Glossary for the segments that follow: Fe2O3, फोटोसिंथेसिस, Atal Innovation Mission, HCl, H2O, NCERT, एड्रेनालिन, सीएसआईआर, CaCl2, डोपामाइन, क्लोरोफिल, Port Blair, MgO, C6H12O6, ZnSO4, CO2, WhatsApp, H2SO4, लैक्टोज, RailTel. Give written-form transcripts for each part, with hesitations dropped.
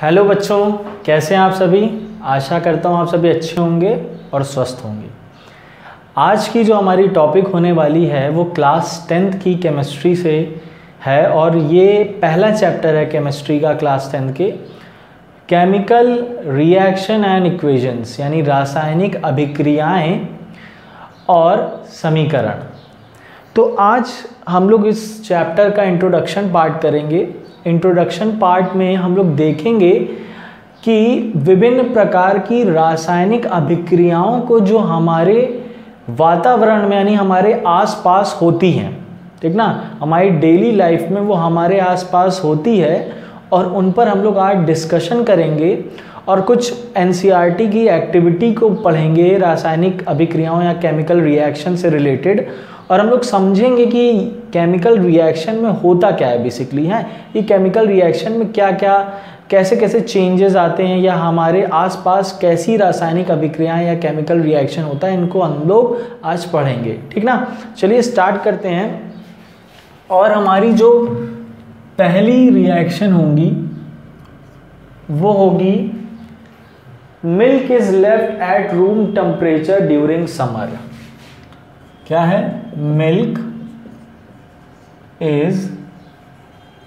Hello बच्चों, कैसे हैं आप सभी। आशा करता हूं आप सभी अच्छे होंगे और स्वस्थ होंगे। आज की जो हमारी टॉपिक होने वाली है वो क्लास 10th की केमिस्ट्री से है और ये पहला चैप्टर है केमिस्ट्री का क्लास 10th के केमिकल रिएक्शन एंड इक्वेशंस, यानी रासायनिक अभिक्रियाएं और समीकरण। तो आज हम लोग इस चैप्टर का इंट्रोडक्शन पार्ट करेंगे। इंट्रोडक्शन पार्ट में हम लोग देखेंगे कि विभिन्न प्रकार की रासायनिक अभिक्रियाओं को जो हमारे वातावरण में यानी हमारे आसपास होती हैं, ठीक ना, हमारी डेली लाइफ में वो हमारे आसपास होती है और उन पर हम लोग आज डिस्कशन करेंगे और कुछ एनसीईआरटी की एक्टिविटी को पढ़ेंगे रासायनिक अभिक्रियाओं या केमिकल रिएक्शन से रिलेटेड, और हम लोग समझेंगे कि केमिकल रिएक्शन में होता क्या है बेसिकली है, ये केमिकल रिएक्शन में क्या क्या कैसे कैसे चेंजेस आते हैं या हमारे आसपास कैसी रासायनिक अभिक्रियाएं या केमिकल रिएक्शन होता है, इनको हम लोग आज पढ़ेंगे, ठीक ना। चलिए स्टार्ट करते हैं। और हमारी जो पहली रिएक्शन होगी वो होगी milk is left at room temperature during summer. क्या है? Milk is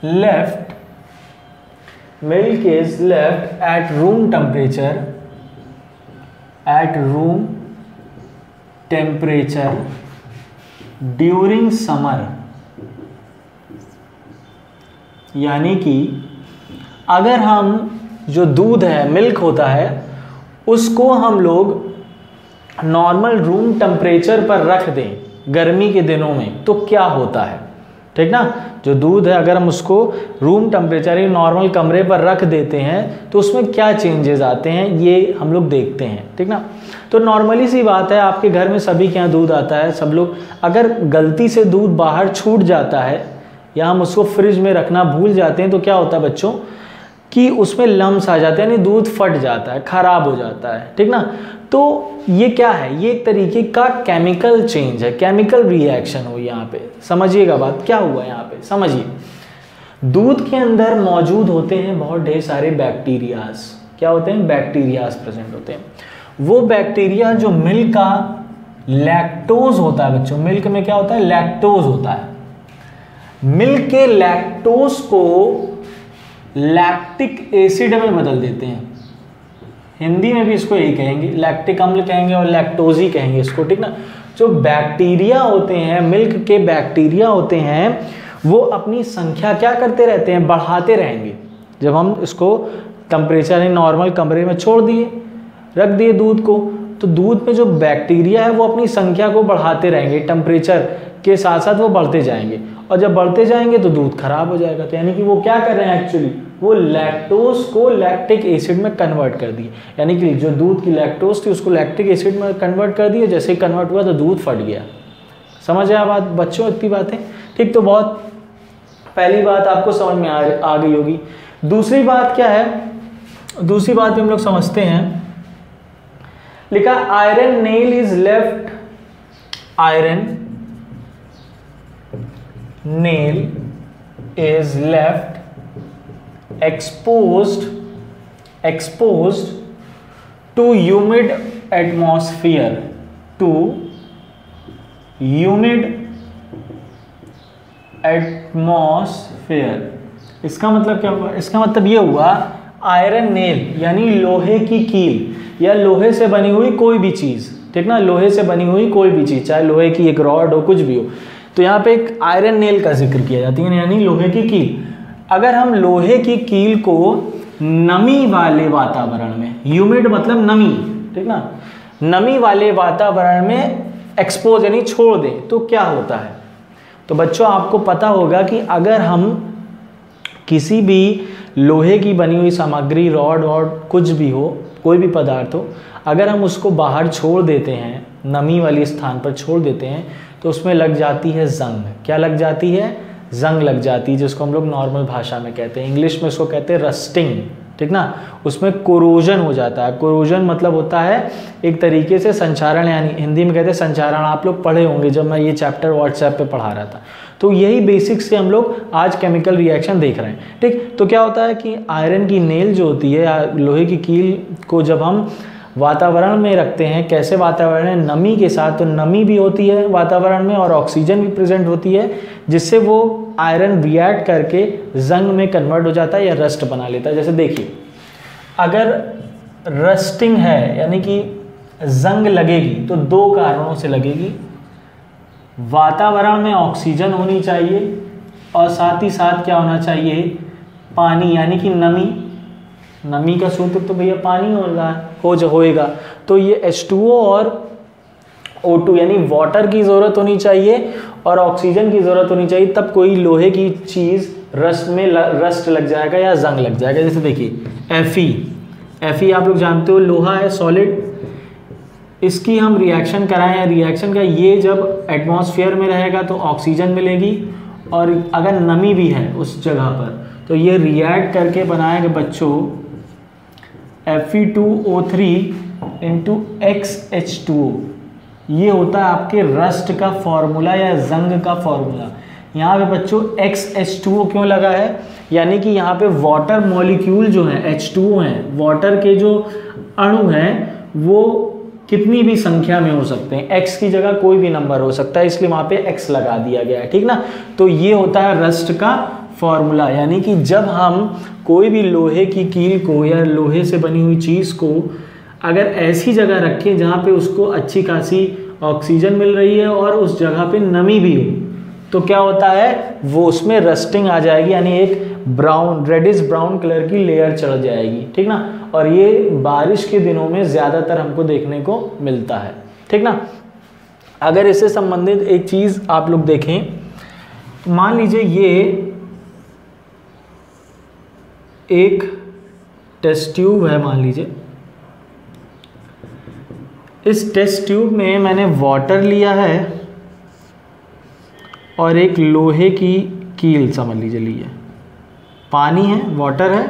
left, milk is left at room temperature, at room temperature during summer. यानी कि अगर हम जो दूध है, मिल्क होता है, उसको हम लोग नॉर्मल रूम टेम्परेचर पर रख दें गर्मी के दिनों में तो क्या होता है, ठीक ना। जो दूध है अगर हम उसको रूम टेम्परेचर या नॉर्मल कमरे पर रख देते हैं तो उसमें क्या चेंजेस आते हैं ये हम लोग देखते हैं, ठीक ना। तो नॉर्मली सी बात है, आपके घर में सभी के यहाँ दूध आता है, सब लोग, अगर गलती से दूध बाहर छूट जाता है या हम उसको फ्रिज में रखना भूल जाते हैं तो क्या होता है बच्चों कि उसमें लम्स आ जाते हैं, यानी दूध फट जाता है, खराब हो जाता है, ठीक ना। तो ये क्या है? ये एक तरीके का केमिकल चेंज है, केमिकल रिएक्शन हुई यहाँ पे। समझिएगा बात क्या हुआ यहाँ पे, समझिए। दूध के अंदर मौजूद होते हैं बहुत ढेर सारे बैक्टीरियाज। क्या होते हैं? बैक्टीरियाज प्रेजेंट होते हैं। वो बैक्टीरिया जो मिल्क का लैक्टोज होता है बच्चों, मिल्क में क्या होता है? लैक्टोज होता है। मिल्क के लैक्टोज को लैक्टिक एसिड में बदल देते हैं। हिंदी में भी इसको यही कहेंगे, लैक्टिक अम्ल कहेंगे और लैक्टोज ही कहेंगे इसको, ठीक ना। जो बैक्टीरिया होते हैं, मिल्क के बैक्टीरिया होते हैं, वो अपनी संख्या क्या करते रहते हैं? बढ़ाते रहेंगे। जब हम इसको टेम्परेचर या नॉर्मल कमरे में छोड़ दिए, रख दिए दूध को, तो दूध में जो बैक्टीरिया है वो अपनी संख्या को बढ़ाते रहेंगे, टेम्परेचर के साथ साथ वो बढ़ते जाएंगे, और जब बढ़ते जाएंगे तो दूध खराब हो जाएगा। तो यानी कि वो क्या कर रहे हैं एक्चुअली? वो लैक्टोज को लैक्टिक एसिड में कन्वर्ट कर दिए, यानी कि जो दूध की लैक्टोज थी उसको लैक्टिक एसिड में कन्वर्ट कर दिए। जैसे ही कन्वर्ट हुआ तो दूध फट गया। समझ आया बात बच्चों, इतनी बातें, ठीक। तो बहुत पहली बात आपको समझ में आ गई होगी। दूसरी बात क्या है? दूसरी बात भी हम लोग समझते हैं। लिखा iron nail is left, iron nail is left exposed to humid atmosphere, to humid atmosphere। इसका मतलब क्या हुआ? इसका मतलब ये हुआ आयरन नेल यानी लोहे की कील या लोहे से बनी हुई कोई भी चीज़, ठीक ना, लोहे से बनी हुई कोई भी चीज़, चाहे लोहे की एक रॉड हो, कुछ भी हो, तो यहाँ पे एक आयरन नेल का जिक्र किया जाती है, यानी लोहे की कील। अगर हम लोहे की कील को नमी वाले वातावरण में, ह्यूमिड मतलब नमी, ठीक ना, नमी वाले वातावरण में एक्सपोज यानी छोड़ दें तो क्या होता है? तो बच्चों आपको पता होगा कि अगर हम किसी भी लोहे की बनी हुई सामग्री, रॉड वॉड कुछ भी हो, कोई भी पदार्थ हो, अगर हम उसको बाहर छोड़ देते हैं, नमी वाले स्थान पर छोड़ देते हैं, तो उसमें लग जाती है जंग। क्या लग जाती है? जंग लग जाती है, जिसको हम लोग नॉर्मल भाषा में कहते हैं, इंग्लिश में इसको कहते हैं रस्टिंग, ठीक ना, उसमें कोरोजन हो जाता है। कोरोजन मतलब होता है एक तरीके से संक्षारण, यानी हिंदी में कहते हैं संक्षारण। आप लोग पढ़े होंगे जब मैं ये चैप्टर व्हाट्सएप पे पढ़ा रहा था। तो यही बेसिक्स से हम लोग आज केमिकल रिएक्शन देख रहे हैं। ठीक, तो क्या होता है कि आयरन की नेल जो होती है या लोहे की कील को जब हम वातावरण में रखते हैं, कैसे वातावरण है, नमी के साथ, तो नमी भी होती है वातावरण में और ऑक्सीजन भी प्रेजेंट होती है, जिससे वो आयरन रिएक्ट करके जंग में कन्वर्ट हो जाता है या रस्ट बना लेता है। जैसे देखिए, अगर रस्टिंग है यानी कि जंग लगेगी तो दो कारणों से लगेगी, वातावरण में ऑक्सीजन होनी चाहिए और साथ ही साथ क्या होना चाहिए, पानी यानी कि नमी। नमी का सूत्र तो भैया पानी होएगा। तो ये H2O और O2 यानी वाटर की ज़रूरत होनी चाहिए और ऑक्सीजन की ज़रूरत होनी चाहिए, तब कोई लोहे की चीज़ रस्ट लग जाएगा या जंग लग जाएगा। जैसे देखिए Fe आप लोग जानते हो लोहा है, सॉलिड, इसकी हम रिएक्शन कराएं, रिएक्शन का ये जब एटमॉस्फेयर में रहेगा तो ऑक्सीजन मिलेगी और अगर नमी भी है उस जगह पर तो ये रिएक्ट करके बनाएगा बच्चों Fe2O3 इंटू H2O। ये होता है आपके रस्ट का फॉर्मूला या जंग का फॉर्मूला। यहाँ पे बच्चों H2O क्यों लगा है, यानी कि यहाँ पे वाटर मॉलिक्यूल जो हैं H2O हैं, वाटर के जो अणु हैं वो कितनी भी संख्या में हो सकते हैं, x की जगह कोई भी नंबर हो सकता है, इसलिए वहाँ पे x लगा दिया गया है। ठीक ना, तो ये होता है रस्ट का फॉर्मूला, यानी कि जब हम कोई भी लोहे की कील को या लोहे से बनी हुई चीज़ को अगर ऐसी जगह रखें जहाँ पे उसको अच्छी खासी ऑक्सीजन मिल रही है और उस जगह पे नमी भी हो, तो क्या होता है वो उसमें रस्टिंग आ जाएगी, यानी एक ब्राउन रेडिश ब्राउन कलर की लेयर चढ़ जाएगी। ठीक ना, और ये बारिश के दिनों में ज़्यादातर हमको देखने को मिलता है। ठीक ना, अगर इससे संबंधित एक चीज़ आप लोग देखें, मान लीजिए ये एक टेस्ट ट्यूब है, मान लीजिए इस टेस्ट ट्यूब में मैंने वाटर लिया है और एक लोहे की कील समझ लीजिए ली है, पानी है, वाटर है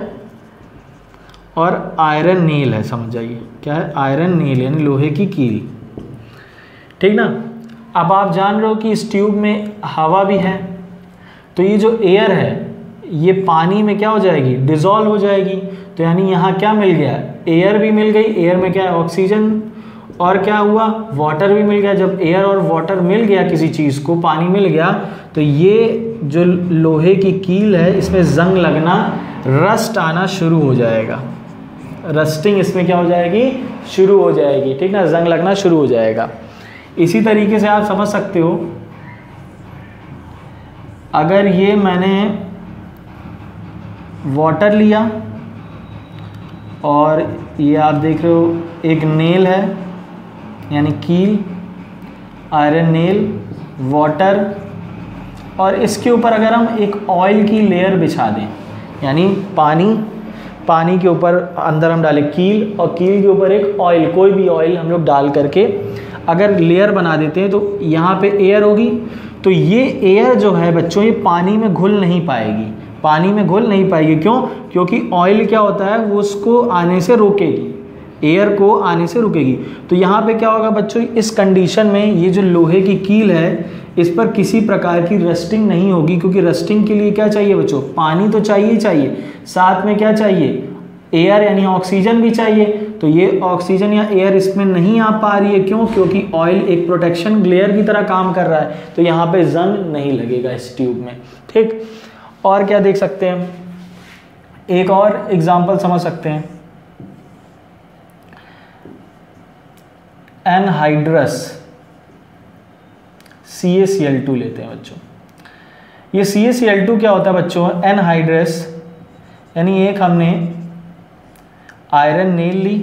और आयरन नेल है, समझ जाइए क्या है, आयरन नेल यानी लोहे की कील। ठीक ना, अब आप जान रहे हो कि इस ट्यूब में हवा भी है, तो ये जो एयर है ये पानी में क्या हो जाएगी, डिजॉल्व हो जाएगी। तो यानी यहाँ क्या मिल गया, एयर भी मिल गई, एयर में क्या है ऑक्सीजन, और क्या हुआ वाटर भी मिल गया। जब एयर और वाटर मिल गया किसी चीज़ को, पानी मिल गया, तो ये जो लोहे की कील है इसमें जंग लगना, रस्ट आना शुरू हो जाएगा, रस्टिंग इसमें क्या हो जाएगी, शुरू हो जाएगी। ठीक ना, जंग लगना शुरू हो जाएगा। इसी तरीके से आप समझ सकते हो, अगर ये मैंने वाटर लिया और ये आप देख रहे हो एक नेल है यानी कील, आयरन नेल, वाटर, और इसके ऊपर अगर हम एक ऑयल की लेयर बिछा दें, यानी पानी के ऊपर अंदर हम डालें कील और कील के ऊपर एक ऑयल, कोई भी ऑयल हम लोग डाल करके अगर लेयर बना देते हैं, तो यहाँ पे एयर होगी, तो ये एयर जो है बच्चों ये पानी में घुल नहीं पाएगी, क्यों, क्योंकि ऑयल क्या होता है वो उसको आने से रोकेगी, एयर को आने से रोकेगी। तो यहाँ पे क्या होगा बच्चों, इस कंडीशन में ये जो लोहे की कील है इस पर किसी प्रकार की रस्टिंग नहीं होगी, क्योंकि रस्टिंग के लिए क्या चाहिए बच्चों, पानी तो चाहिए ही चाहिए, साथ में क्या चाहिए, एयर यानी ऑक्सीजन भी चाहिए। तो ये ऑक्सीजन या एयर इसमें नहीं आ पा रही है, क्यों, क्योंकि ऑयल एक प्रोटेक्शन लेयर की तरह काम कर रहा है, तो यहाँ पे जंग नहीं लगेगा इस ट्यूब में। ठीक, और क्या देख सकते हैं, एक और एग्जाम्पल समझ सकते हैं, एनहाइड्रस CaCl2 लेते हैं बच्चों, ये CaCl2 क्या होता है बच्चों, एनहाइड्रस यानी एक हमने आयरन नेल ली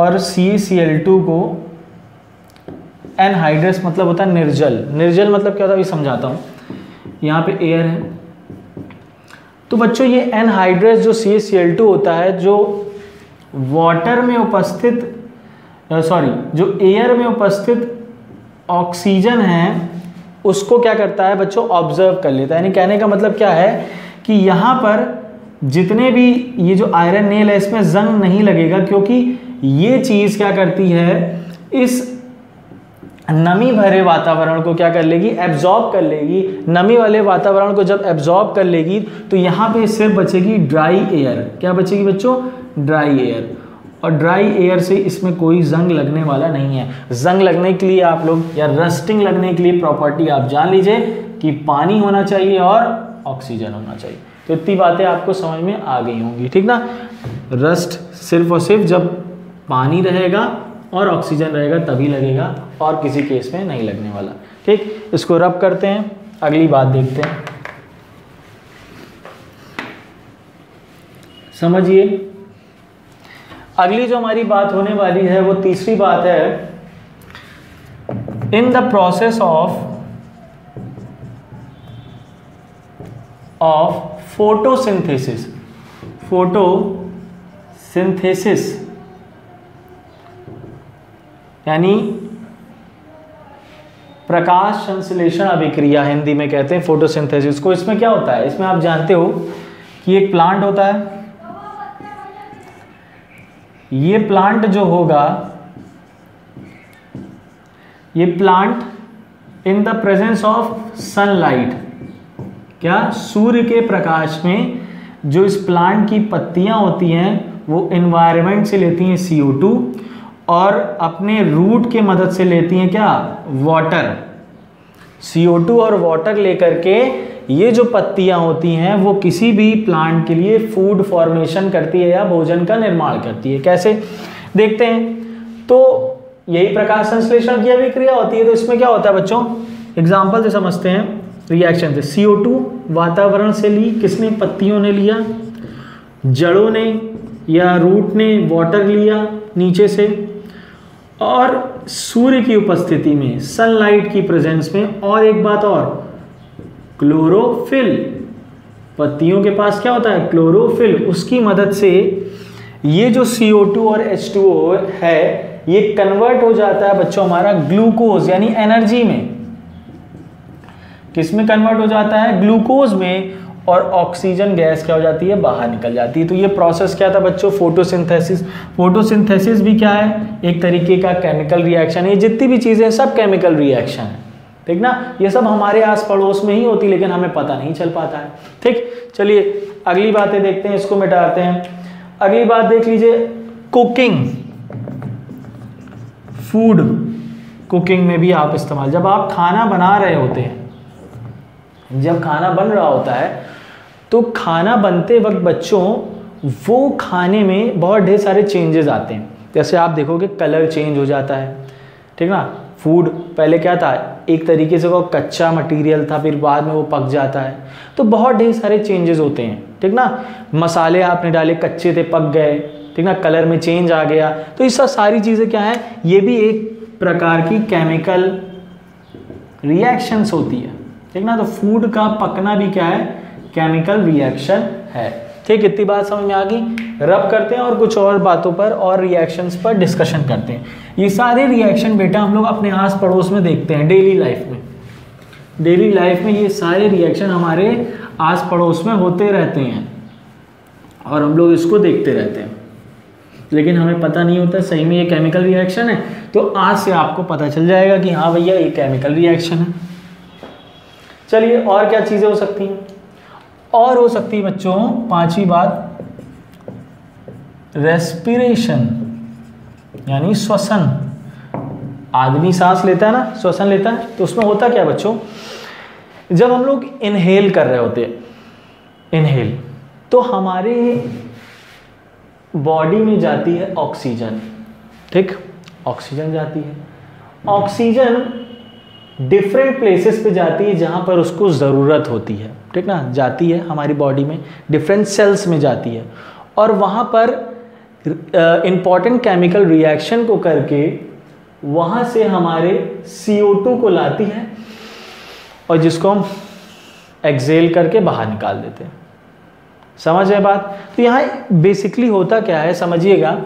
और CaCl2 को, एनहाइड्रस मतलब होता है निर्जल, निर्जल मतलब क्या होता है ये समझाता हूँ, यहाँ पे एयर है। तो बच्चों ये एनहाइड्रस जो CaCl2 होता है, जो वाटर में उपस्थित जो एयर में उपस्थित ऑक्सीजन है उसको क्या करता है बच्चों, ऑब्जर्व कर लेता है। यानी कहने का मतलब क्या है कि यहाँ पर जितने भी ये जो आयरन नेल है इसमें जंग नहीं लगेगा, क्योंकि ये चीज़ क्या करती है, इस नमी भरे वातावरण को क्या कर लेगी, एब्जॉर्ब कर लेगी। नमी वाले वातावरण को जब एब्जॉर्ब कर लेगी तो यहाँ पे इससे बचेगी ड्राई एयर। क्या बचेगी बच्चों? Dry air. और ड्राई एयर से इसमें कोई जंग लगने वाला नहीं है। जंग लगने के लिए आप लोग या रस्टिंग लगने के लिए प्रॉपर्टी आप जान लीजिए कि पानी होना चाहिए और ऑक्सीजन होना चाहिए। तो इतनी बातें आपको समझ में आ गई होंगी, ठीक ना। रस्ट सिर्फ और सिर्फ जब पानी रहेगा और ऑक्सीजन रहेगा तभी लगेगा, और किसी केस में नहीं लगने वाला। ठीक, इसको रब करते हैं, अगली बात देखते हैं। समझिए अगली जो हमारी बात होने वाली है वो तीसरी बात है, in the process of फोटोसिंथेसिस। फोटोसिंथेसिस यानी प्रकाश संश्लेषण अभिक्रिया हिंदी में कहते हैं फोटोसिंथेसिस को। इसमें क्या होता है, इसमें आप जानते हो कि एक प्लांट होता है, ये प्लांट जो होगा, ये plant in the presence of sunlight, क्या सूर्य के प्रकाश में जो इस प्लांट की पत्तियां होती हैं वो एनवायरनमेंट से लेती हैं CO2 और अपने रूट के मदद से लेती हैं क्या, वाटर। CO2 और वाटर लेकर के ये जो पत्तियां होती हैं वो किसी भी प्लांट के लिए फूड फॉर्मेशन करती है या भोजन का निर्माण करती है। कैसे देखते हैं, तो यही प्रकाश संश्लेषण की अभिक्रिया होती है। तो इसमें क्या होता है बच्चों, एग्जाम्पल से समझते हैं, रिएक्शन से। CO2 वातावरण से ली, किसने, पत्तियों ने लिया, जड़ों ने या रूट ने वाटर लिया नीचे से, और सूर्य की उपस्थिति में, सनलाइट की प्रेजेंस में, और एक बात और, क्लोरोफिल, पत्तियों के पास क्या होता है क्लोरोफिल, उसकी मदद से ये जो CO2 और H2O है ये कन्वर्ट हो जाता है बच्चों हमारा ग्लूकोज यानी एनर्जी में। किसमें कन्वर्ट हो जाता है, ग्लूकोज में, और ऑक्सीजन गैस क्या हो जाती है, बाहर निकल जाती है। तो ये प्रोसेस क्या था बच्चों, फोटोसिंथेसिस। फोटोसिंथेसिस भी क्या है, एक तरीके का केमिकल रिएक्शन है। जितनी भी चीज़ें सब केमिकल रिएक्शन है, ठीक ना। ये सब हमारे आस पड़ोस में ही होती लेकिन हमें पता नहीं चल पाता है। ठीक, चलिए अगली बातें देखते हैं, इसको मिटाते हैं। अगली बात देख लीजिए, कुकिंग, फूड। कुकिंग में भी आप इस्तेमाल, जब आप खाना बना रहे होते हैं, जब खाना बन रहा होता है तो खाना बनते वक्त बच्चों वो खाने में बहुत ढेर सारे चेंजेस आते हैं। जैसे आप देखोगे कलर चेंज हो जाता है, ठीक ना। फूड पहले क्या था, एक तरीके से वो कच्चा मटेरियल था, फिर बाद में वो पक जाता है, तो बहुत ढेर सारे चेंजेस होते हैं, ठीक ना। मसाले आपने डाले, कच्चे थे, पक गए, ठीक ना, कलर में चेंज आ गया। तो ये सब सारी चीज़ें क्या है, ये भी एक प्रकार की केमिकल रिएक्शंस होती है, ठीक ना। तो फूड का पकना भी क्या है, केमिकल रिएक्शन है। ठीक, इतनी बात समझ में आ गई। रब करते हैं और कुछ और बातों पर और रिएक्शंस पर डिस्कशन करते हैं। ये सारे रिएक्शन बेटा हम लोग अपने आस पड़ोस में देखते हैं, डेली लाइफ में। डेली लाइफ में ये सारे रिएक्शन हमारे आस पड़ोस में होते रहते हैं और हम लोग इसको देखते रहते हैं, लेकिन हमें पता नहीं होता सही में ये केमिकल रिएक्शन है। तो आज से आपको पता चल जाएगा कि हाँ भैया ये केमिकल रिएक्शन है। चलिए और क्या चीज़ें हो सकती हैं, और हो सकती है बच्चों पाँचवीं बात, रेस्पिरेशन यानी श्वसन। आदमी सांस लेता है ना, श्वसन लेता है, तो उसमें होता क्या बच्चों, जब हम लोग इनहेल कर रहे होते हैं, इनहेल, तो हमारे बॉडी में जाती है ऑक्सीजन, ठीक, ऑक्सीजन जाती है। ऑक्सीजन डिफरेंट प्लेसेस पे जाती है जहाँ पर उसको ज़रूरत होती है, ठीक ना, जाती है हमारी बॉडी में, डिफरेंट सेल्स में जाती है, और वहाँ पर इम्पॉर्टेंट केमिकल रिएक्शन को करके वहाँ से हमारे CO2 को लाती है और जिसको हम एक्सहेल करके बाहर निकाल देते हैं। समझ है बात। तो यहाँ बेसिकली होता क्या है समझिएगा,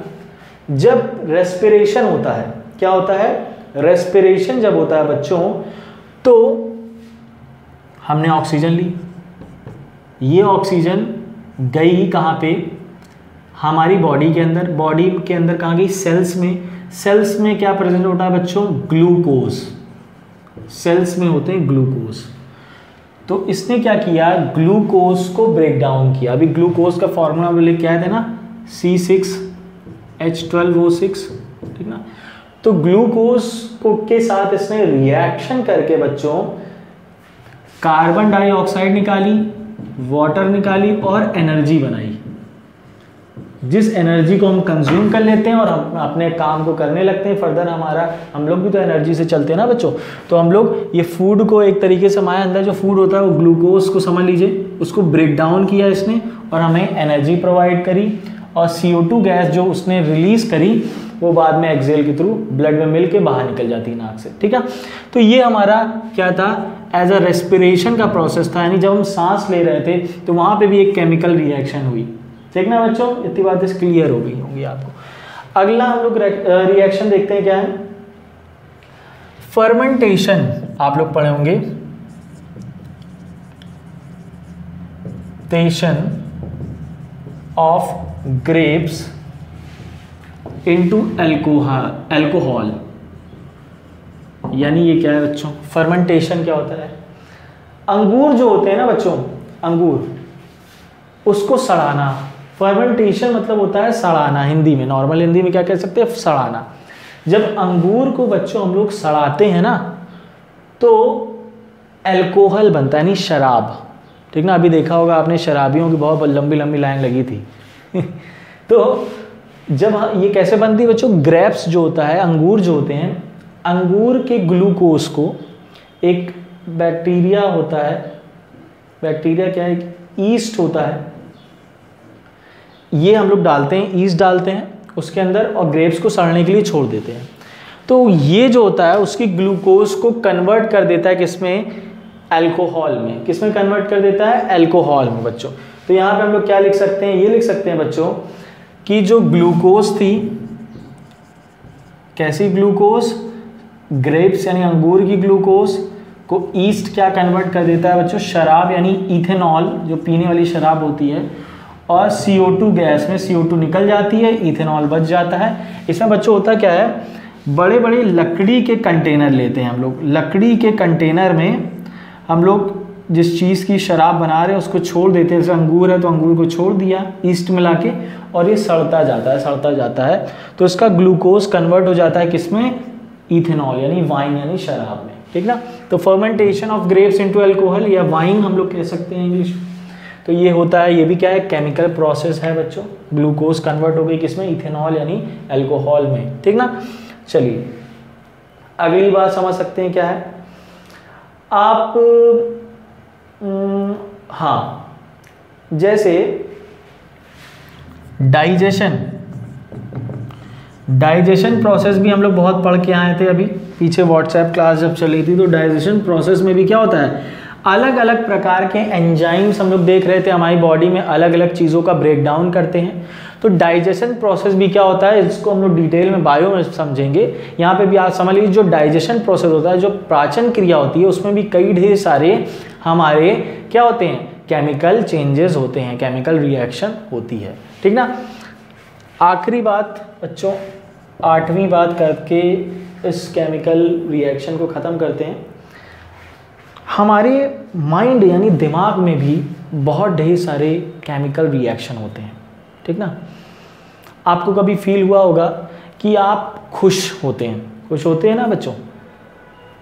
जब रेस्पिरेशन होता है, क्या होता है, रेस्पिरेशन जब होता है बच्चों, तो हमने ऑक्सीजन ली, ये ऑक्सीजन गई ही कहाँ पे, हमारी बॉडी के अंदर। बॉडी के अंदर कहाँ गई, सेल्स में। सेल्स में क्या प्रेजेंट होता है बच्चों, ग्लूकोज। सेल्स में होते हैं ग्लूकोज। तो इसने क्या किया, ग्लूकोज को ब्रेक डाउन किया। अभी ग्लूकोज का फॉर्मूला मैंने क्या है ना, C6H12O6, ठीक ना। तो ग्लूकोज को के साथ इसने रिएक्शन करके बच्चों कार्बन डाइऑक्साइड निकाली, वाटर निकाली और एनर्जी बनाई, जिस एनर्जी को हम कंज्यूम कर लेते हैं और हम अपने काम को करने लगते हैं। फर्दर हमारा, हम लोग भी तो एनर्जी से चलते हैं ना बच्चों। तो हम लोग ये फूड को एक तरीके से, हमारे अंदर जो फूड होता है वो ग्लूकोज को समझ लीजिए, उसको ब्रेक डाउन किया इसने और हमें एनर्जी प्रोवाइड करी। और CO2 गैस जो उसने रिलीज करी वो बाद में एक्सेल के थ्रू ब्लड में मिल के बाहर निकल जाती है नाक से, ठीक है। तो ये हमारा क्या था, एज अ रेस्पिरेशन का प्रोसेस था, यानी जब हम सांस ले रहे थे तो वहाँ पे भी एक केमिकल रिएक्शन हुई, ठीक ना बच्चों। इतनी बातें क्लियर हो गई होंगी आपको। अगला हम लोग रिएक्शन देखते हैं क्या है, फर्मेंटेशन। आप लोग पढ़े होंगे fermentation of grapes into alcohol, यानी ये क्या है बच्चों, फर्मेंटेशन क्या होता है। अंगूर जो होते हैं ना बच्चों, अंगूर, उसको सड़ाना, फर्मेंटेशन मतलब होता है सड़ाना। हिंदी में, नॉर्मल हिंदी में क्या कह सकते हैं, सड़ाना। जब अंगूर को बच्चों हम लोग सड़ाते हैं ना तो अल्कोहल बनता है, यानी शराब, ठीक ना। अभी देखा होगा आपने शराबियों की बहुत लंबी लंबी लाइन लगी थी तो जब ये कैसे बनती है बच्चों, ग्रेप्स जो होता है, अंगूर जो होते हैं, अंगूर के ग्लूकोज को एक बैक्टीरिया होता है, बैक्टीरिया क्या है, एक ईस्ट होता है, ये हम लोग डालते हैं, ईस्ट डालते हैं उसके अंदर और ग्रेप्स को सड़ने के लिए छोड़ देते हैं। तो ये जो होता है उसकी ग्लूकोज को कन्वर्ट कर देता है किसमें, अल्कोहल में। किसमें कन्वर्ट कर देता है, अल्कोहल में बच्चों। तो यहाँ पे हम लोग क्या लिख सकते हैं, ये लिख सकते हैं बच्चों कि जो ग्लूकोज थी, कैसी ग्लूकोज, ग्रेप्स यानी अंगूर की ग्लूकोज को ईस्ट क्या कन्वर्ट कर देता है बच्चों, शराब यानी इथेनॉल, जो पीने वाली शराब होती है, और CO2 गैस में CO2 निकल जाती है, इथेनॉल बच जाता है। इसमें बच्चों होता क्या है, बड़े बड़े लकड़ी के कंटेनर लेते हैं हम लोग, लकड़ी के कंटेनर में हम लोग जिस चीज़ की शराब बना रहे हैं उसको छोड़ देते हैं। जैसे अंगूर है तो अंगूर को छोड़ दिया ईस्ट मिला के, और ये सड़ता जाता है, सड़ता जाता है, तो इसका ग्लूकोज कन्वर्ट हो जाता है किसमें, इथेनॉल यानी वाइन यानी शराब में, ठीक ना। तो fermentation of grapes into alcohol या वाइन हम लोग कह सकते हैं इंग्लिश। तो ये होता है, ये भी क्या है, केमिकल प्रोसेस है बच्चों। ग्लूकोज कन्वर्ट हो गई किसमें, इथेनॉल यानी अल्कोहल में, ठीक ना। चलिए अगली बात समझ सकते हैं क्या है आप, हाँ, जैसे डाइजेशन, डाइजेशन प्रोसेस भी हम लोग बहुत पढ़ के आए थे। अभी पीछे व्हाट्सएप क्लास जब चली थी तो डाइजेशन प्रोसेस में भी क्या होता है, अलग अलग प्रकार के एंजाइम्स हम लोग देख रहे थे, हमारी बॉडी में अलग अलग चीज़ों का ब्रेकडाउन करते हैं। तो डाइजेशन प्रोसेस भी क्या होता है, इसको हम लोग डिटेल में बायो में समझेंगे। यहाँ पे भी आप समझ लीजिए, जो डाइजेशन प्रोसेस होता है, जो पाचन क्रिया होती है, उसमें भी कई ढेर सारे हमारे क्या होते हैं, केमिकल चेंजेस होते हैं, केमिकल रिएक्शन होती है, ठीक ना। आखिरी बात बच्चों, 8वीं बात करके इस केमिकल रिएक्शन को ख़त्म करते हैं। हमारे माइंड यानी दिमाग में भी बहुत ढेर सारे केमिकल रिएक्शन होते हैं, ठीक ना। आपको कभी फील हुआ होगा कि आप खुश होते हैं, खुश होते हैं ना बच्चों,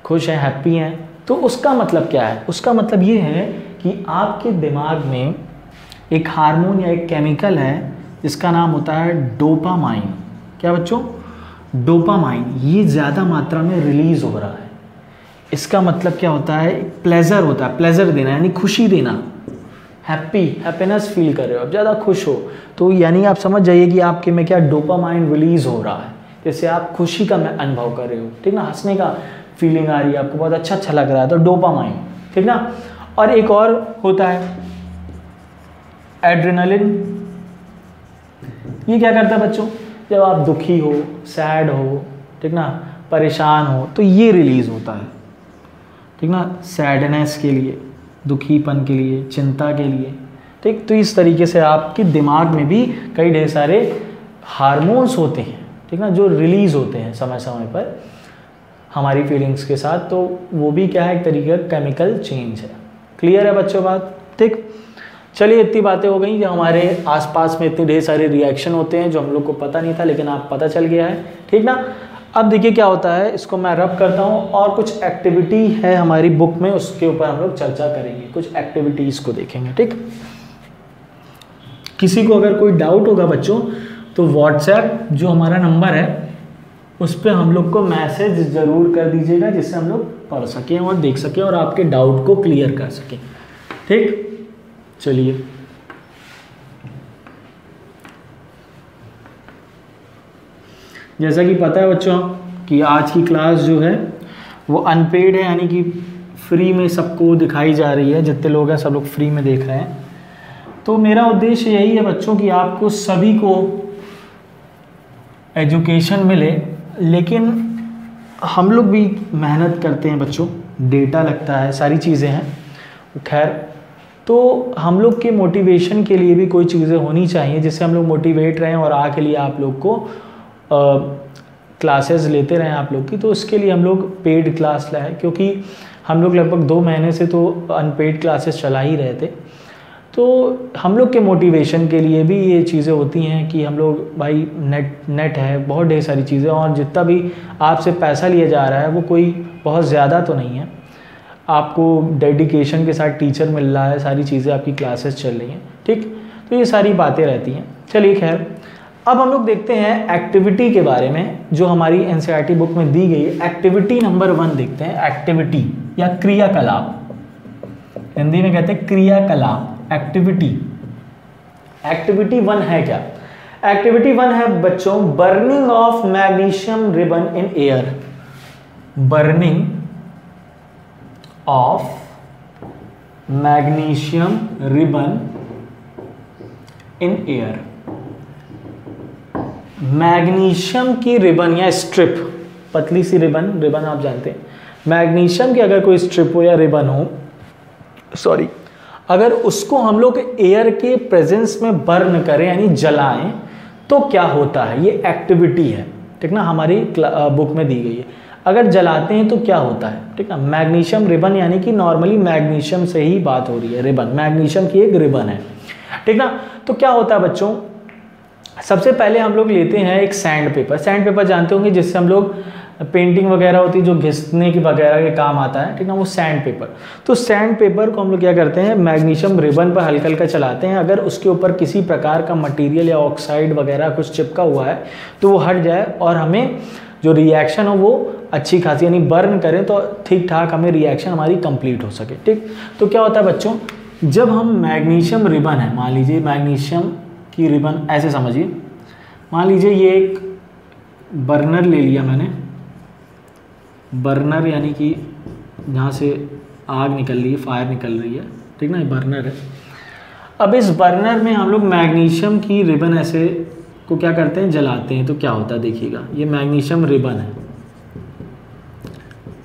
खुश हैं, हैप्पी हैं, तो उसका मतलब क्या है, उसका मतलब ये है कि आपके दिमाग में एक हार्मोन या एक केमिकल है जिसका नाम होता है डोपामाइन। क्या बच्चों, डोपामाइन, ये ज़्यादा मात्रा में रिलीज़ हो रहा है। इसका मतलब क्या होता है, प्लेजर होता है, प्लेजर देना यानी खुशी देना, हैप्पी, हैप्पीनेस फील कर रहे हो, आप ज़्यादा खुश हो, तो यानी आप समझ जाइए कि आपके में क्या डोपामाइन रिलीज़ हो रहा है, जैसे आप खुशी का अनुभव कर रहे हो, ठीक ना, हंसने का फीलिंग आ रही है, आपको बहुत अच्छा अच्छा लग रहा है, तो डोपामाइन, ठीक ना। और एक और होता है एड्रेनालिन, ये क्या करता है बच्चों, जब आप दुखी हो, सैड हो, ठीक ना, परेशान हो, तो ये रिलीज़ होता है, ठीक ना, सैडनेस के लिए, दुखीपन के लिए, चिंता के लिए, ठीक। तो इस तरीके से आपके दिमाग में भी कई ढेर सारे हार्मोन्स होते हैं, ठीक ना, जो रिलीज़ होते हैं समय समय पर हमारी फीलिंग्स के साथ। तो वो भी क्या है, एक तरीके का केमिकल चेंज है। क्लियर है बच्चों बात? ठीक, चलिए इतनी बातें हो गई जो हमारे आसपास में इतने ढेर सारे रिएक्शन होते हैं जो हम लोग को पता नहीं था, लेकिन आप पता चल गया है, ठीक ना। अब देखिए क्या होता है, इसको मैं रब करता हूँ और कुछ एक्टिविटी है हमारी बुक में, उसके ऊपर हम लोग चर्चा करेंगे, कुछ एक्टिविटीज़ को देखेंगे, ठीक। किसी को अगर कोई डाउट होगा बच्चों तो व्हाट्सएप जो हमारा नंबर है उस पर हम लोग को मैसेज ज़रूर कर दीजिएगा, जिससे हम लोग पढ़ सकें और देख सकें और आपके डाउट को क्लियर कर सकें, ठीक। चलिए जैसा कि पता है बच्चों कि आज की क्लास जो है वो अनपेड है, यानी कि फ्री में सबको दिखाई जा रही है, जितने लोग हैं सब लोग फ्री में देख रहे हैं। तो मेरा उद्देश्य यही है बच्चों कि आपको सभी को एजुकेशन मिले, लेकिन हम लोग भी मेहनत करते हैं बच्चों, डेटा लगता है, सारी चीज़ें हैं। खैर, तो हम लोग के मोटिवेशन के लिए भी कोई चीज़ें होनी चाहिए जिससे हम लोग मोटिवेट रहें और आगे के लिए आप लोग को क्लासेस लेते रहें आप लोग की। तो उसके लिए हम लोग पेड क्लास लाए, क्योंकि हम लोग लगभग 2 महीने से तो अनपेड क्लासेस चला ही रहे थे। तो हम लोग के मोटिवेशन के लिए भी ये चीज़ें होती हैं कि हम लोग भाई नेट है, बहुत ढेर सारी चीज़ें, और जितना भी आपसे पैसा लिया जा रहा है वो कोई बहुत ज़्यादा तो नहीं है। आपको डेडिकेशन के साथ टीचर मिल रहा है, सारी चीज़ें, आपकी क्लासेस चल रही हैं, ठीक। तो ये सारी बातें रहती हैं। चलिए खैर, अब हम लोग देखते हैं एक्टिविटी के बारे में जो हमारी एनसीईआरटी बुक में दी गई है। एक्टिविटी नंबर 1 देखते हैं, एक्टिविटी या क्रियाकलाप, हिंदी में कहते हैं क्रियाकलाप। एक्टिविटी, एक्टिविटी 1 है क्या? एक्टिविटी 1 है बच्चों burning of magnesium ribbon in air, burning of magnesium ribbon in air. Magnesium की रिबन या स्ट्रिप, पतली सी रिबन आप जानते हैं, मैग्नीशियम की अगर कोई स्ट्रिप हो या रिबन हो, सॉरी, अगर उसको हम लोग एयर के प्रेजेंस में बर्न करें यानी जलाएं तो क्या होता है, ये एक्टिविटी है, ठीक ना, हमारी बुक में दी गई है। अगर जलाते हैं तो क्या होता है, ठीक ना। मैग्नीशियम रिबन यानी कि नॉर्मली मैग्नीशियम से ही बात हो रही है, रिबन मैग्नीशियम की एक रिबन है, ठीक ना। तो क्या होता है बच्चों, सबसे पहले हम लोग लेते हैं एक सैंड पेपर। सैंड पेपर जानते होंगे जिससे हम लोग पेंटिंग वगैरह होती है, जो घिसने के वगैरह के काम आता है, ठीक ना, वो सैंड पेपर। तो सैंड पेपर को हम लोग क्या करते हैं, मैग्नीशियम रिबन पर हल्का हल्का चलाते हैं। अगर उसके ऊपर किसी प्रकार का मटेरियल या ऑक्साइड वगैरह कुछ चिपका हुआ है तो वो हट जाए और हमें जो रिएक्शन हो वो अच्छी खासी, यानी बर्न करें तो ठीक ठाक हमें रिएक्शन हमारी कंप्लीट हो सके, ठीक। तो क्या होता है बच्चों, जब हम मैग्नीशियम रिबन है, मान लीजिए मैग्नीशियम की रिबन ऐसे समझिए, मान लीजिए ये एक बर्नर ले लिया मैंने, बर्नर यानी कि जहाँ से आग निकल रही है, फायर निकल रही है, ठीक ना, ये बर्नर है। अब इस बर्नर में हम लोग मैग्नीशियम की रिबन ऐसे को क्या करते हैं, जलाते हैं। तो क्या होता है देखिएगा, ये मैग्नीशियम रिबन है,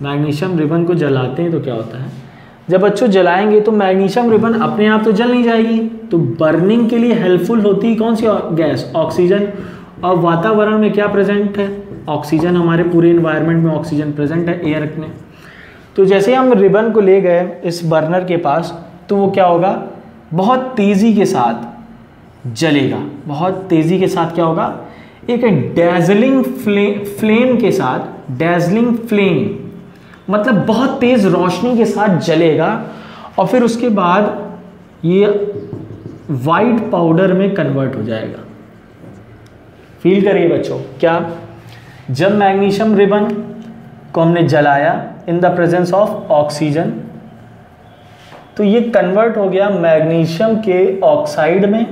मैग्नीशियम रिबन को जलाते हैं तो क्या होता है, जब बच्चों जलाएंगे तो मैग्नीशियम रिबन अपने आप तो जल नहीं जाएगी, तो बर्निंग के लिए हेल्पफुल होती है कौन सी गैस, ऑक्सीजन। और वातावरण में क्या प्रेजेंट है, ऑक्सीजन, हमारे पूरे इन्वायरमेंट में ऑक्सीजन प्रेजेंट है एयर में। तो जैसे हम रिबन को ले गए इस बर्नर के पास तो वो क्या होगा, बहुत तेज़ी के साथ जलेगा, बहुत तेज़ी के साथ क्या होगा, एक डैजलिंग फ्लेम के साथ, डैजलिंग फ्लेम मतलब बहुत तेज़ रोशनी के साथ जलेगा और फिर उसके बाद ये वाइट पाउडर में कन्वर्ट हो जाएगा। फील करिए बच्चों, क्या जब मैग्नीशियम रिबन को हमने जलाया in the presence of oxygen तो ये कन्वर्ट हो गया मैग्नीशियम के ऑक्साइड में,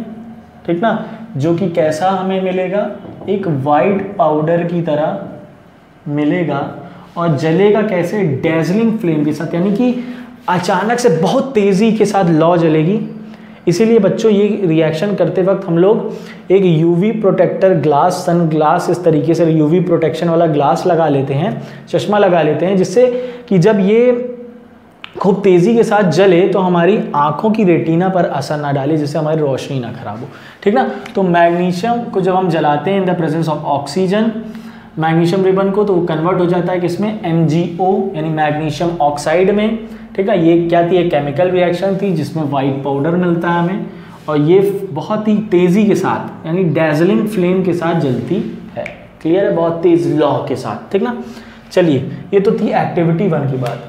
ठीक ना, जो कि कैसा हमें मिलेगा, एक वाइट पाउडर की तरह मिलेगा। और जलेगा कैसे, डेजलिंग फ्लेम के साथ, यानी कि अचानक से बहुत तेज़ी के साथ लौ जलेगी। इसीलिए बच्चों ये रिएक्शन करते वक्त हम लोग एक UV protector glass, sun glass, इस तरीके से यूवी प्रोटेक्शन वाला ग्लास लगा लेते हैं, चश्मा लगा लेते हैं, जिससे कि जब ये खूब तेज़ी के साथ जले तो हमारी आंखों की रेटिना पर असर ना डाले, जिससे हमारी रोशनी ना खराब हो, ठीक ना। तो मैग्नीशियम को जब हम जलाते हैं in the presence of oxygen, magnesium ribbon को, तो वो कन्वर्ट हो जाता है कि इसमें MgO यानी मैग्नीशियम ऑक्साइड में, ठीक है। ये क्या थी, एक केमिकल रिएक्शन थी जिसमें वाइट पाउडर मिलता है हमें, और ये बहुत ही तेज़ी के साथ यानी डैजलिंग फ्लेम के साथ जलती है, क्लियर है, बहुत तेज़ लौ के साथ, ठीक ना। चलिए, ये तो थी एक्टिविटी 1 की बात।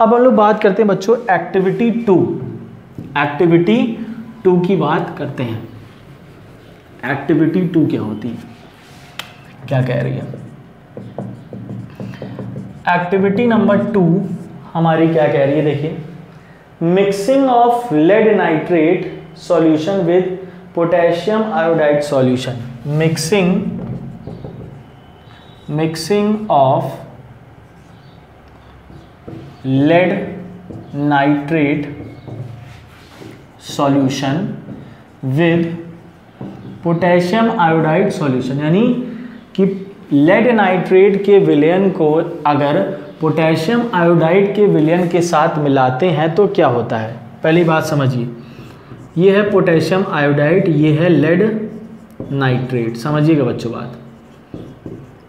अब हम लोग बात करते हैं बच्चों एक्टिविटी 2 की बात करते हैं। एक्टिविटी 2 क्या होती है, क्या कह रही है एक्टिविटी नंबर 2 हमारी, क्या कह रही है, देखिए, mixing of lead nitrate solution with potassium iodide solution, mixing of lead nitrate solution with potassium iodide solution, यानी कि लेड नाइट्रेट के विलयन को अगर पोटेशियम आयोडाइड के विलयन के साथ मिलाते हैं तो क्या होता है। पहली बात समझिए, ये है पोटेशियम आयोडाइड, ये है लेड नाइट्रेट, समझिएगा बच्चों बात,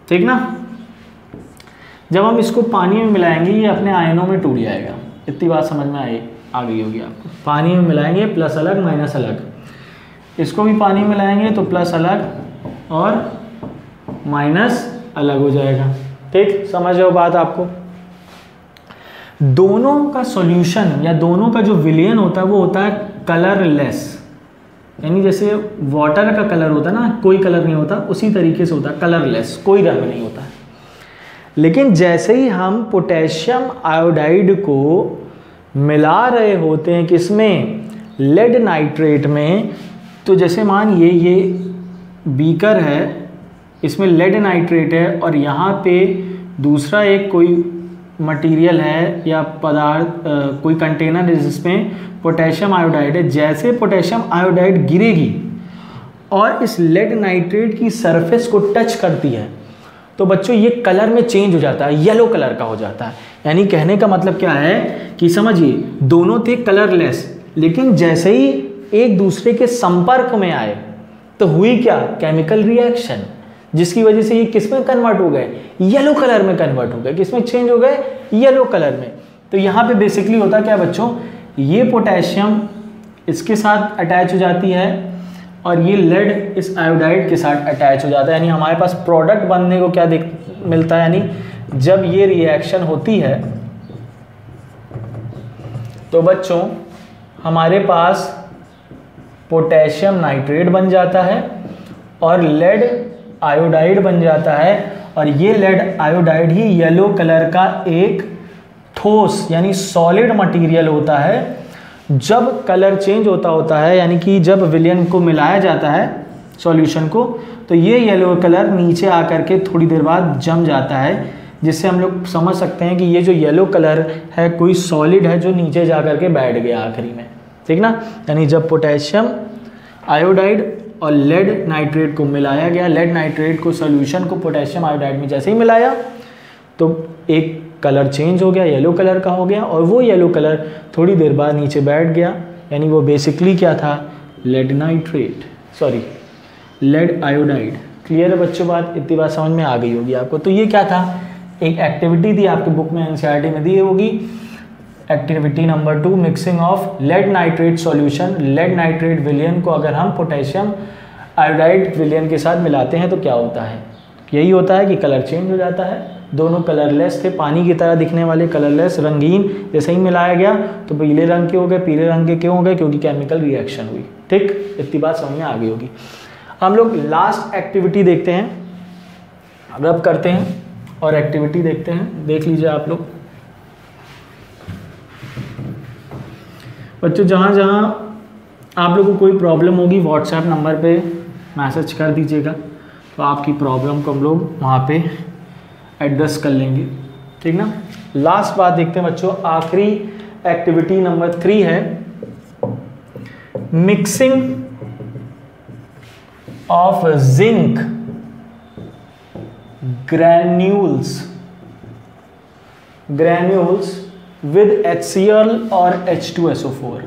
ठीक ना। जब हम इसको पानी में मिलाएंगे ये अपने आयनों में टूट जाएगा, इतनी बात समझ में आ गई होगी आपको। पानी में मिलाएंगे प्लस अलग माइनस अलग, इसको भी पानी में मिलाएंगे तो प्लस अलग और माइनस अलग हो जाएगा, ठीक, समझ लो बात आपको। दोनों का सॉल्यूशन या दोनों का जो विलयन होता है वो होता है कलरलेस, यानी जैसे वाटर का कलर होता है ना, कोई कलर नहीं होता, उसी तरीके से होता है कलरलेस, कोई रंग नहीं होता। लेकिन जैसे ही हम पोटेशियम आयोडाइड को मिला रहे होते हैं किसमें, लेड नाइट्रेट में, तो जैसे मान ये बीकर है, इसमें लेड नाइट्रेट है और यहाँ पे दूसरा एक कोई मटेरियल है या पदार्थ, कोई कंटेनर है जिसमें पोटेशियम आयोडाइड है। जैसे पोटेशियम आयोडाइड गिरेगी और इस लेड नाइट्रेट की सरफेस को टच करती है तो बच्चों ये कलर में चेंज हो जाता है, येलो कलर का हो जाता है। यानी कहने का मतलब क्या है कि समझिए, दोनों थे कलरलेस, लेकिन जैसे ही एक दूसरे के संपर्क में आए तो हुई क्या, केमिकल रिएक्शन, जिसकी वजह से ये किसमें कन्वर्ट हो गए, येलो कलर में कन्वर्ट हो गए, किसमें चेंज हो गए, येलो कलर में। तो यहाँ पे बेसिकली होता क्या बच्चों, ये पोटेशियम इसके साथ अटैच हो जाती है और ये लेड इस आयोडाइड के साथ अटैच हो जाता है, यानी हमारे पास प्रोडक्ट बनने को क्या मिलता है, यानी जब ये रिएक्शन होती है तो बच्चों हमारे पास पोटेशियम नाइट्रेट बन जाता है और लेड आयोडाइड बन जाता है, और ये लेड आयोडाइड ही येलो कलर का एक ठोस यानी सॉलिड मटेरियल होता है। जब कलर चेंज होता है यानी कि जब विलयन को मिलाया जाता है सॉल्यूशन को, तो ये येलो कलर नीचे आकर के थोड़ी देर बाद जम जाता है, जिससे हम लोग समझ सकते हैं कि ये जो येलो कलर है कोई सॉलिड है जो नीचे जा कर के बैठ गया आखिरी में, ठीक ना। यानी जब पोटेशियम आयोडाइड और लेड नाइट्रेट को मिलाया गया, लेड नाइट्रेट को सॉल्यूशन को पोटेशियम आयोडाइड में जैसे ही मिलाया तो एक कलर चेंज हो गया, येलो कलर का हो गया, और वो येलो कलर थोड़ी देर बाद नीचे बैठ गया, यानी वो बेसिकली क्या था, lead nitrate, sorry lead iodide. Clear है बच्चों बात, इतनी बात समझ में आ गई होगी आपको। तो ये क्या था, एक एक्टिविटी थी, आपके बुक में एनसीईआरटी में दी होगी, activity number 2, mixing of lead nitrate solution, lead nitrate विलयन को अगर हम पोटेशियम आयोडाइड विलयन के साथ मिलाते हैं तो क्या होता है, यही होता है कि कलर चेंज हो जाता है। दोनों कलरलेस थे, पानी की तरह दिखने वाले कलरलेस रंगीन, जैसे ही मिलाया गया तो पीले रंग के हो गए, पीले रंग के क्यों हो गए, क्योंकि केमिकल रिएक्शन हुई, ठीक, इतनी बात समझ में आ गई होगी। हम लोग लास्ट एक्टिविटी देखते हैं, रब करते हैं और एक्टिविटी देखते हैं, देख लीजिए आप लोग बच्चों। जहाँ जहाँ आप लोग को कोई प्रॉब्लम होगी व्हाट्सएप नंबर पे मैसेज कर दीजिएगा, तो आपकी प्रॉब्लम को हम लोग वहाँ पे एड्रेस कर लेंगे, ठीक ना। लास्ट बात देखते हैं बच्चों, आखिरी एक्टिविटी नंबर 3 है mixing of zinc granules with HCl और H2SO4।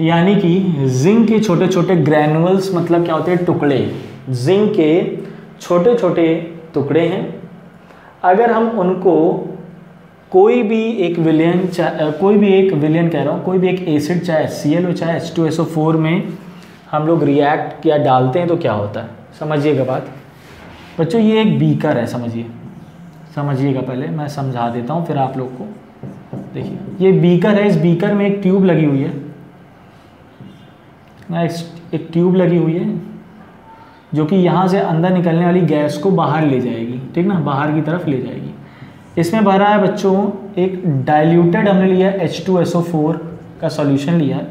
यानी कि जिंक के छोटे छोटे ग्रैनुअल्स मतलब क्या होते हैं, टुकड़े। जिंक के छोटे छोटे टुकड़े हैं, अगर हम उनको कोई भी एक एसिड चाहे HCl हो चाहे H2SO4 में हम लोग रिएक्ट या डालते हैं तो क्या होता है, समझिएगा बात बच्चों। ये एक बीकर है, समझिएगा पहले मैं समझा देता हूँ फिर आप लोग को। देखिए ये बीकर है, इस बीकर में एक ट्यूब लगी हुई है ना, एक ट्यूब लगी हुई है जो कि यहाँ से अंदर निकलने वाली गैस को बाहर ले जाएगी, ठीक ना, बाहर की तरफ ले जाएगी। इसमें भरा है बच्चों एक डाइल्यूटेड, हमने लिया H2SO4 का सॉल्यूशन लिया है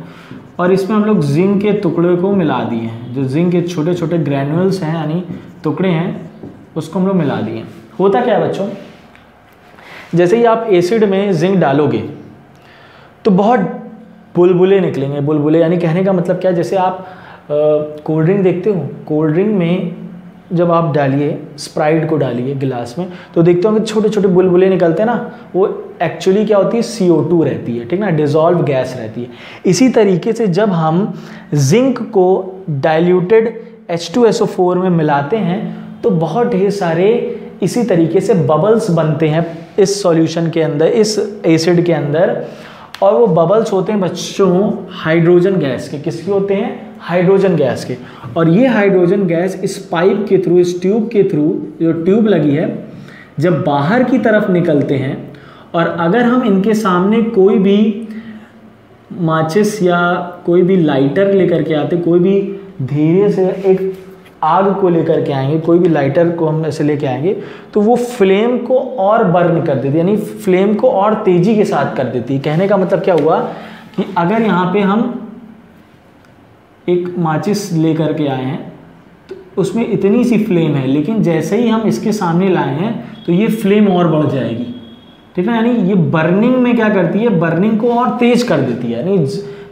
और इसमें हम लोग जिंक के टुकड़े को मिला दिए हैं, जो जिंक के छोटे छोटे ग्रैनुअल्स हैं यानी टुकड़े हैं उसको हम लोग मिला दिए। होता क्या है बच्चों, जैसे ही आप एसिड में जिंक डालोगे तो बहुत बुलबुले निकलेंगे। बुलबुले यानी कहने का मतलब क्या है, जैसे आप कोल्ड ड्रिंक देखते हो, कोल्ड ड्रिंक में जब आप डालिए स्प्राइट को डालिए गिलास में तो देखते होंगे छोटे छोटे बुलबुले निकलते हैं ना, वो एक्चुअली क्या होती है, CO2 रहती है, ठीक ना, डिजॉल्व गैस रहती है। इसी तरीके से जब हम जिंक को डाइल्यूटेड H2SO4 में मिलाते हैं तो बहुत ढेर सारे इसी तरीके से बबल्स बनते हैं इस सॉल्यूशन के अंदर, इस एसिड के अंदर, और वो बबल्स होते हैं बच्चों हाइड्रोजन गैस के। किसके होते हैं, हाइड्रोजन गैस के। और ये हाइड्रोजन गैस इस पाइप के थ्रू, इस ट्यूब के थ्रू, जो ट्यूब लगी है, जब बाहर की तरफ निकलते हैं और अगर हम इनके सामने कोई भी माचिस या कोई भी लाइटर लेकर के आते, कोई भी धीरे से एक आग को लेकर के आएंगे, कोई भी लाइटर को हम ऐसे लेके आएंगे तो वो फ्लेम को और बर्न कर देती है, यानी फ्लेम को और तेज़ी के साथ कर देती है। कहने का मतलब क्या हुआ कि अगर यहाँ पे हम एक माचिस लेकर के आए हैं तो उसमें इतनी सी फ्लेम है, लेकिन जैसे ही हम इसके सामने लाए हैं तो ये फ्लेम और बढ़ जाएगी, ठीक है, यानी ये बर्निंग में क्या करती है, बर्निंग को और तेज़ कर देती है, यानी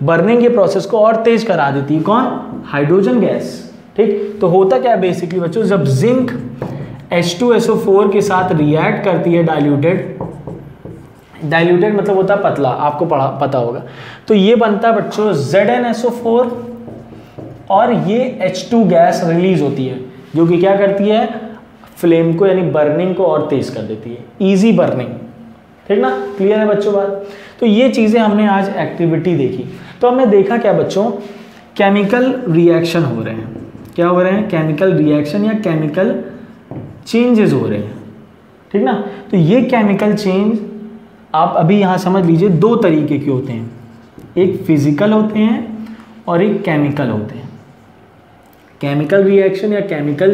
बर्निंग के प्रोसेस को और तेज़ करा देती है। कौन, हाइड्रोजन गैस, ठीक। तो होता क्या है बेसिकली बच्चों, जब जिंक H2SO4 के साथ रिएक्ट करती है डाइल्यूटेड मतलब होता है पतला, आपको पता होगा, तो ये बनता है बच्चों ZnSO4 और ये H2 गैस रिलीज होती है जो कि क्या करती है, फ्लेम को यानी बर्निंग को और तेज कर देती है, इजी बर्निंग, ठीक ना, क्लियर है बच्चों बात। तो ये चीज़ें हमने आज एक्टिविटी देखी। तो हमने देखा क्या बच्चों, केमिकल रिएक्शन हो रहे हैं, क्या हो रहे हैं, केमिकल रिएक्शन या केमिकल चेंजेस हो रहे हैं, ठीक ना। तो ये केमिकल चेंज आप अभी यहाँ समझ लीजिए दो तरीके के होते हैं, एक फिजिकल होते हैं और एक केमिकल होते हैं। केमिकल रिएक्शन या केमिकल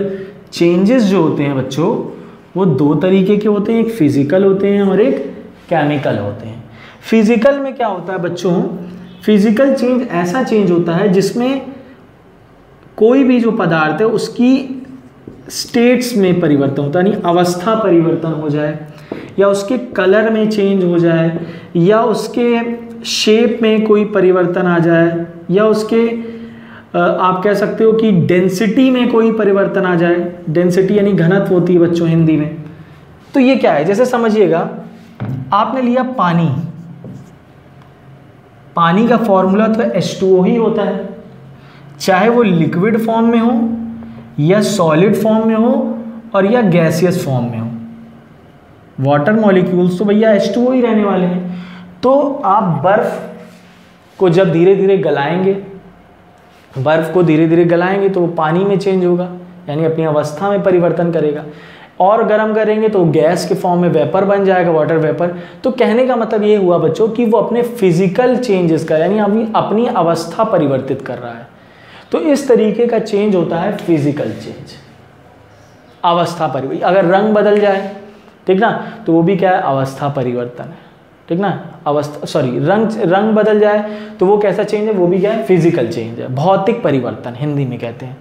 चेंजेस जो होते हैं बच्चों वो दो तरीके के होते हैं, एक फिजिकल होते हैं और एक केमिकल होते हैं। फिजिकल में क्या होता है बच्चों, फिजिकल चेंज ऐसा चेंज होता है जिसमें कोई भी जो पदार्थ है उसकी स्टेट्स में परिवर्तन होता है, यानी अवस्था परिवर्तन हो जाए या उसके कलर में चेंज हो जाए या उसके शेप में कोई परिवर्तन आ जाए या उसके आप कह सकते हो कि डेंसिटी में कोई परिवर्तन आ जाए। डेंसिटी यानी घनत्व होती है बच्चों हिंदी में। तो ये क्या है, जैसे समझिएगा आपने लिया पानी, पानी का फॉर्मूला तो H2O ही होता है, चाहे वो लिक्विड फॉर्म में हो या सॉलिड फॉर्म में हो और या गैसियस फॉर्म में हो। वाटर मॉलिक्यूल्स तो भैया H2O ही रहने वाले हैं। तो आप बर्फ़ को जब धीरे धीरे गलाएंगे, बर्फ़ को धीरे धीरे गलाएंगे तो वो पानी में चेंज होगा यानी अपनी अवस्था में परिवर्तन करेगा, और गर्म करेंगे तो गैस के फॉर्म में वेपर बन जाएगा, वाटर वेपर। तो कहने का मतलब ये हुआ बच्चों कि वो अपने फिजिकल चेंजेस का यानी अपनी अवस्था परिवर्तित कर रहा है। तो इस तरीके का चेंज होता है फिजिकल चेंज, अवस्था परिवर्तन। अगर रंग बदल जाए, ठीक ना, तो वो भी क्या है, अवस्था परिवर्तन है, ठीक ना, अवस्था सॉरी रंग बदल जाए तो वो कैसा चेंज है, वो भी क्या है, फिजिकल चेंज है, भौतिक परिवर्तन हिंदी में कहते हैं।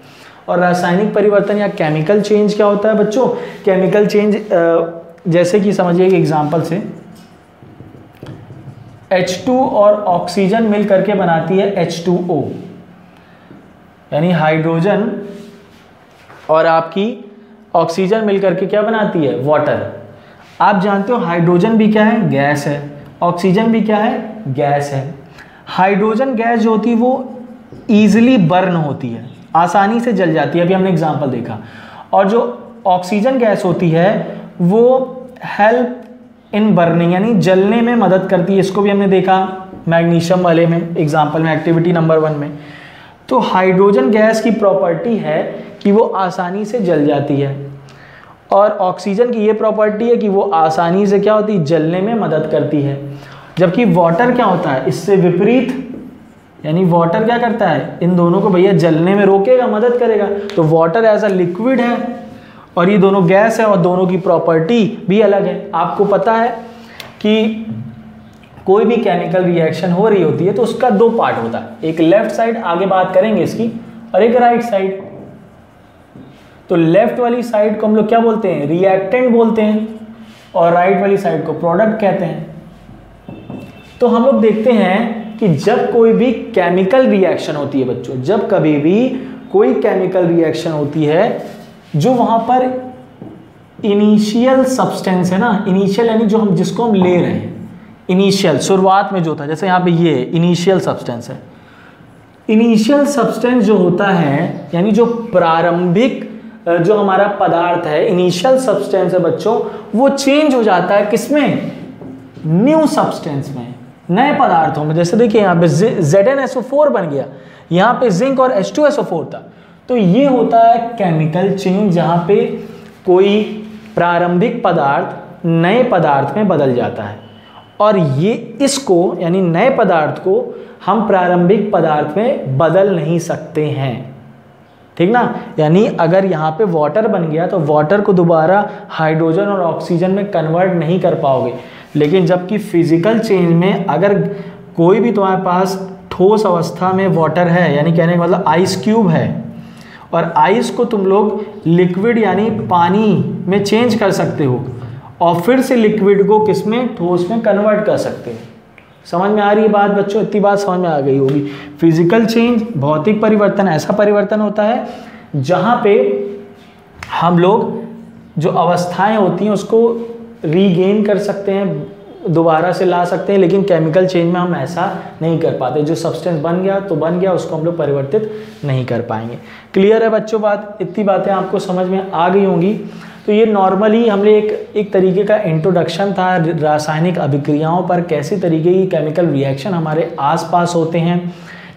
और रासायनिक परिवर्तन या केमिकल चेंज क्या होता है बच्चों, केमिकल चेंज जैसे कि समझिए एक एग्जांपल से H2 और ऑक्सीजन मिल करके बनाती है H2O, यानी हाइड्रोजन और आपकी ऑक्सीजन मिल करके क्या बनाती है, वाटर। आप जानते हो हाइड्रोजन भी क्या है, गैस है, ऑक्सीजन भी क्या है, गैस है। हाइड्रोजन गैस जो होती है वो ईजिली बर्न होती है, आसानी से जल जाती है, अभी हमने एग्जाम्पल देखा। और जो ऑक्सीजन गैस होती है वो हेल्प इन बर्निंग यानी जलने में मदद करती है, इसको भी हमने देखा मैग्नीशियम वाले में एग्जाम्पल में एक्टिविटी नंबर 1 में। तो हाइड्रोजन गैस की प्रॉपर्टी है कि वो आसानी से जल जाती है और ऑक्सीजन की ये प्रॉपर्टी है कि वो आसानी से क्या होती है, जलने में मदद करती है। जबकि वाटर क्या होता है, इससे विपरीत, यानी वाटर क्या करता है, इन दोनों को भैया जलने में रोकेगा, मदद करेगा। तो वाटर एज अ लिक्विड है और ये दोनों गैस है और दोनों की प्रॉपर्टी भी अलग है। आपको पता है कि कोई भी केमिकल रिएक्शन हो रही होती है तो उसका दो पार्ट होता है, एक लेफ्ट साइड, आगे बात करेंगे इसकी, और एक राइट साइड। तो लेफ्ट वाली साइड को हम लोग क्या बोलते हैं, रिएक्टेंट बोलते हैं, और राइट वाली साइड को प्रोडक्ट कहते हैं। तो हम लोग देखते हैं कि जब कोई भी केमिकल रिएक्शन होती है बच्चों, जब कभी भी कोई केमिकल रिएक्शन होती है, जो वहां पर इनिशियल सब्सटेंस है ना, इनिशियल यानी जो हम जिसको हम ले रहे हैं, इनिशियल शुरुआत में जो था, जैसे यहाँ पे ये इनिशियल सब्सटेंस है। इनिशियल सब्सटेंस जो होता है यानी जो प्रारंभिक जो हमारा पदार्थ है, इनिशियल सब्सटेंस है बच्चों, वो चेंज हो जाता है किसमें, न्यू सब्सटेंस में, नए पदार्थों में। जैसे देखिए यहाँ पे ZnSO4 बन गया, यहाँ पे जिंक और H2SO4 था। तो ये होता है केमिकल चेंज जहाँ पे कोई प्रारंभिक पदार्थ नए पदार्थ में बदल जाता है, और ये इसको यानी नए पदार्थ को हम प्रारंभिक पदार्थ में बदल नहीं सकते हैं, ठीक ना। यानी अगर यहाँ पे वाटर बन गया तो वाटर को दोबारा हाइड्रोजन और ऑक्सीजन में कन्वर्ट नहीं कर पाओगे। लेकिन जबकि फिजिकल चेंज में अगर कोई भी तुम्हारे पास ठोस अवस्था में वाटर है, यानी कहने का मतलब आइस क्यूब है, और आइस को तुम लोग लिक्विड यानी पानी में चेंज कर सकते हो और फिर से लिक्विड को किस में, ठोस में कन्वर्ट कर सकते हैं। समझ में आ रही है बात बच्चों, इतनी बात समझ में आ गई होगी। फिजिकल चेंज, भौतिक परिवर्तन, ऐसा परिवर्तन होता है जहाँ पे हम लोग जो अवस्थाएं होती हैं उसको रीगेन कर सकते हैं, दोबारा से ला सकते हैं। लेकिन केमिकल चेंज में हम ऐसा नहीं कर पाते, जो सब्सटेंस बन गया तो बन गया, उसको हम लोग परिवर्तित नहीं कर पाएंगे। क्लियर है बच्चों बात, इतनी बातें आपको समझ में आ गई होंगी। तो ये नॉर्मली हमने एक तरीके का इंट्रोडक्शन था रासायनिक अभिक्रियाओं पर, कैसे तरीके की केमिकल रिएक्शन हमारे आसपास होते हैं,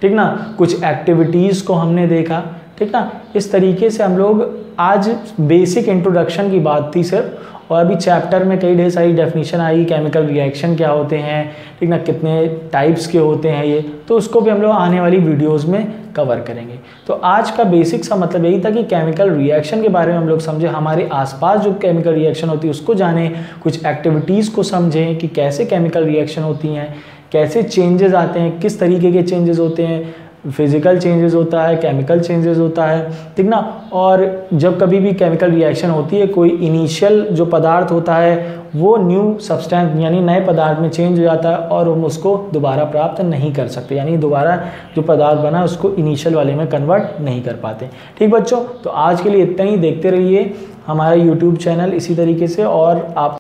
ठीक ना। कुछ एक्टिविटीज़ को हमने देखा, ठीक ना। इस तरीके से हम लोग आज बेसिक इंट्रोडक्शन की बात थी सिर्फ, और अभी चैप्टर में कई ढेर सारी डेफिनेशन आई, केमिकल रिएक्शन क्या होते हैं, ठीक ना, कितने टाइप्स के होते हैं ये, तो उसको भी हम लोग आने वाली वीडियोज़ में कवर करेंगे। तो आज का बेसिक सा मतलब यही था कि केमिकल रिएक्शन के बारे में हम लोग समझे, हमारे आसपास जो केमिकल रिएक्शन होती है उसको जाने, कुछ एक्टिविटीज़ को समझें कि कैसे केमिकल रिएक्शन होती हैं, कैसे चेंजेस आते हैं, किस तरीके के चेंजेस होते हैं, फिजिकल चेंजेस होता है, केमिकल चेंजेस होता है, ठीक ना। और जब कभी भी केमिकल रिएक्शन होती है, कोई इनिशियल जो पदार्थ होता है वो न्यू सब्सटेंस यानी नए पदार्थ में चेंज हो जाता है और हम उसको दोबारा प्राप्त नहीं कर सकते, यानी दोबारा जो पदार्थ बना उसको इनिशियल वाले में कन्वर्ट नहीं कर पाते। ठीक बच्चों, तो आज के लिए इतना ही। देखते रहिए हमारा YouTube चैनल इसी तरीके से, और आप